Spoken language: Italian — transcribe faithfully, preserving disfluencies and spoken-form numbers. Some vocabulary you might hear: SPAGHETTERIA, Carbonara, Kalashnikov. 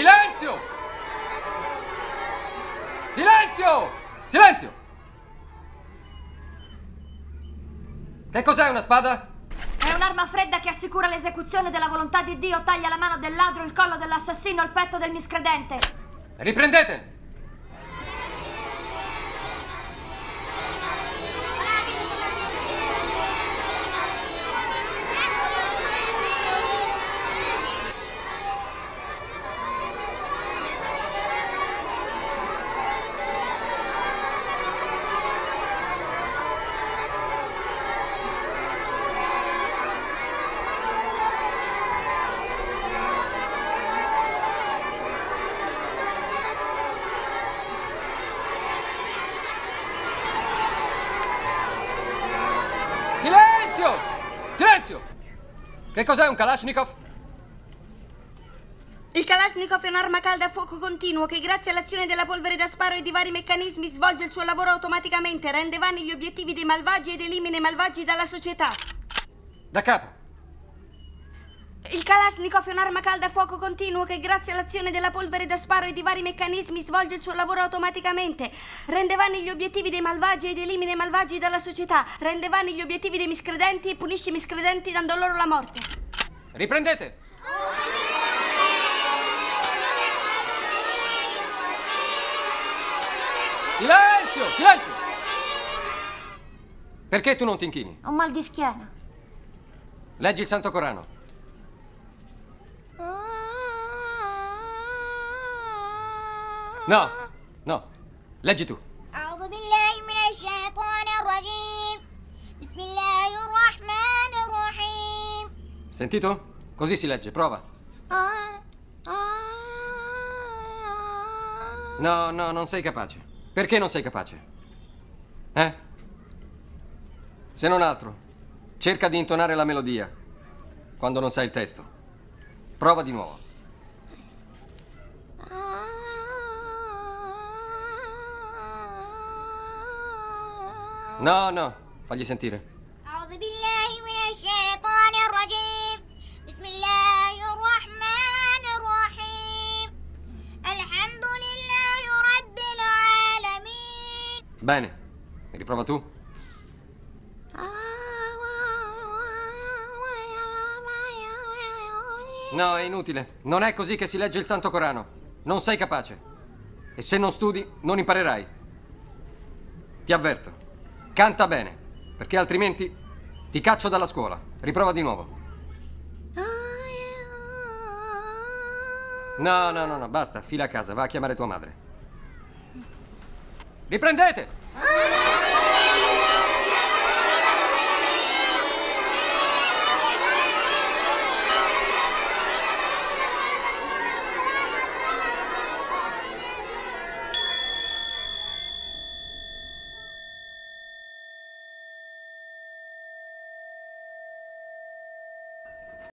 Silenzio! Silenzio! Silenzio! Che cos'è una spada? È un'arma fredda che assicura l'esecuzione della volontà di Dio, taglia la mano del ladro, il collo dell'assassino, il petto del miscredente. Riprendete! Silenzio! Silenzio! Che cos'è un Kalashnikov? Il Kalashnikov è un'arma calda a fuoco continuo che grazie all'azione della polvere da sparo e di vari meccanismi svolge il suo lavoro automaticamente, rende vani gli obiettivi dei malvagi ed elimina i malvagi dalla società. Da capo. Il Kalashnikov è un'arma calda a fuoco continuo che grazie all'azione della polvere da sparo e di vari meccanismi svolge il suo lavoro automaticamente, rende vani gli obiettivi dei malvagi ed elimina i malvagi dalla società, rende vani gli obiettivi dei miscredenti e punisce i miscredenti dando loro la morte. Riprendete! Silenzio! Silenzio! Perché tu non ti inchini? Ho mal di schiena. Leggi il Santo Corano. No, no, leggi tu. A'udhu billahi minash shaitanir rajim. Bismillahir rahmanir rahim. Sentito? Così si legge, prova. No, no, non sei capace. Perché non sei capace? Eh? Se non altro, cerca di intonare la melodia quando non sai il testo. Prova di nuovo. No, no, fagli sentire. A'udhu billahi minash shaitanir rajim. Bismillahir rahmanir rahim. Alhamdulillahi rabbil alamin. Bene, riprova tu. No, è inutile. Non è così che si legge il Santo Corano. Non sei capace. E se non studi, non imparerai. Ti avverto. Canta bene, perché altrimenti ti caccio dalla scuola. Riprova di nuovo. No, no, no, no, basta, fila a casa, va a chiamare tua madre. Riprendete!